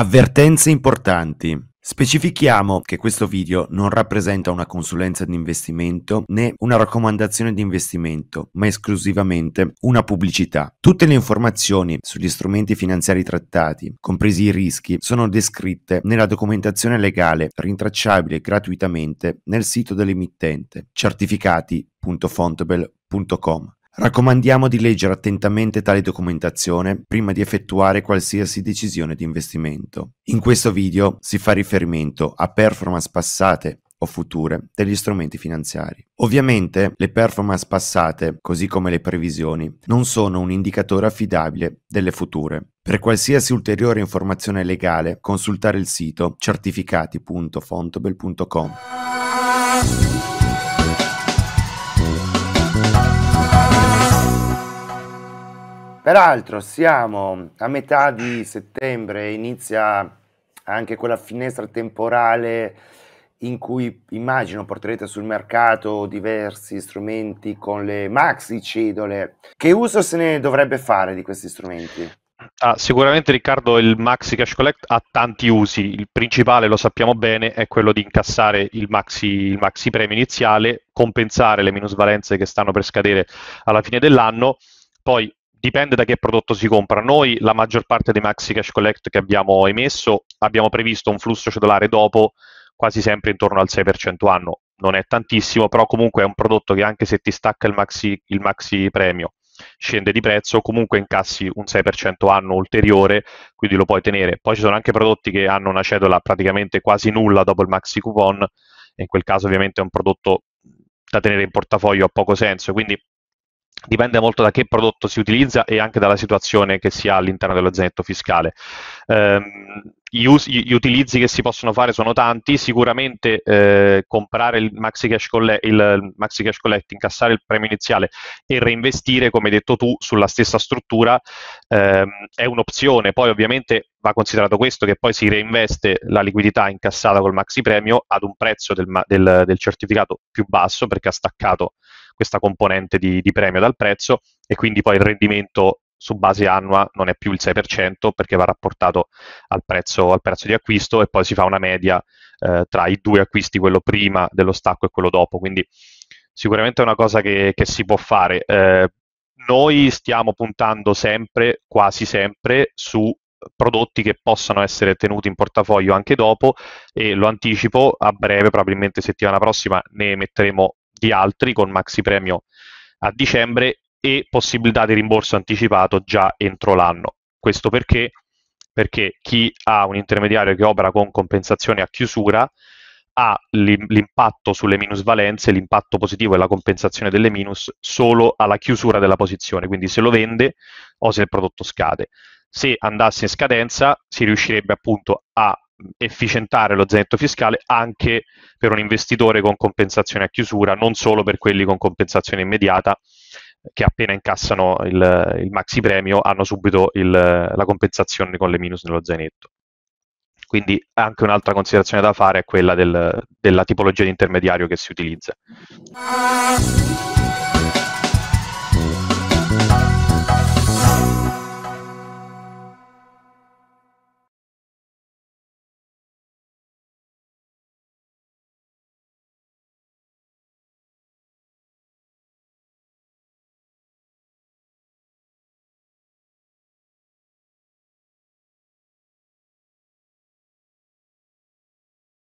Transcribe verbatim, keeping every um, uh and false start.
Avvertenze importanti. Specifichiamo che questo video non rappresenta una consulenza di investimento né una raccomandazione di investimento, ma esclusivamente una pubblicità. Tutte le informazioni sugli strumenti finanziari trattati, compresi i rischi, sono descritte nella documentazione legale rintracciabile gratuitamente nel sito dell'emittente certificati punto vontobel punto com. Raccomandiamo di leggere attentamente tale documentazione prima di effettuare qualsiasi decisione di investimento. In questo video si fa riferimento a performance passate o future degli strumenti finanziari. Ovviamente le performance passate, così come le previsioni, non sono un indicatore affidabile delle future. Per qualsiasi ulteriore informazione legale, consultare il sito certificati punto vontobel punto com. Peraltro siamo a metà di settembre, inizia anche quella finestra temporale in cui immagino porterete sul mercato diversi strumenti con le maxi cedole. Che uso se ne dovrebbe fare di questi strumenti? Ah, sicuramente Riccardo, il Maxi Cash Collect ha tanti usi. Il principale, lo sappiamo bene, è quello di incassare il maxi, il maxi premio iniziale, compensare le minusvalenze che stanno per scadere alla fine dell'anno. Poi dipende da che prodotto si compra. Noi la maggior parte dei Maxi Cash Collect che abbiamo emesso abbiamo previsto un flusso cedolare dopo quasi sempre intorno al sei per cento anno. Non è tantissimo, però comunque è un prodotto che anche se ti stacca il maxi, il maxi premio scende di prezzo, comunque incassi un sei per cento anno ulteriore, quindi lo puoi tenere. Poi ci sono anche prodotti che hanno una cedola praticamente quasi nulla dopo il Maxi Coupon e in quel caso ovviamente è un prodotto da tenere in portafoglio a poco senso, quindi dipende molto da che prodotto si utilizza e anche dalla situazione che si ha all'interno dello zainetto fiscale. Eh, gli, us- gli utilizzi che si possono fare sono tanti. Sicuramente eh, comprare il maxi, cash collect, il maxi Cash Collect, incassare il premio iniziale e reinvestire, come hai detto tu, sulla stessa struttura eh, è un'opzione. Poi ovviamente va considerato questo, che poi si reinveste la liquidità incassata col maxi premio ad un prezzo del, del, del certificato più basso, perché ha staccato questa componente di, di premio dal prezzo, e quindi poi il rendimento su base annua non è più il sei per cento perché va rapportato al prezzo, al prezzo di acquisto, e poi si fa una media eh, tra i due acquisti, quello prima dello stacco e quello dopo, quindi sicuramente è una cosa che, che si può fare. Eh, noi stiamo puntando sempre, quasi sempre, su prodotti che possano essere tenuti in portafoglio anche dopo, e lo anticipo, a breve, probabilmente settimana prossima, ne metteremo di altri con maxi premio a dicembre e possibilità di rimborso anticipato già entro l'anno. Questo perché? Perché chi ha un intermediario che opera con compensazione a chiusura ha l'impatto sulle minusvalenze, l'impatto positivo e la compensazione delle minus solo alla chiusura della posizione, quindi se lo vende o se il prodotto scade. Se andasse in scadenza si riuscirebbe appunto a efficientare lo zainetto fiscale anche per un investitore con compensazione a chiusura, non solo per quelli con compensazione immediata che appena incassano il, il maxi premio hanno subito il, la compensazione con le minus nello zainetto. Quindi anche un'altra considerazione da fare è quella del, della tipologia di intermediario che si utilizza.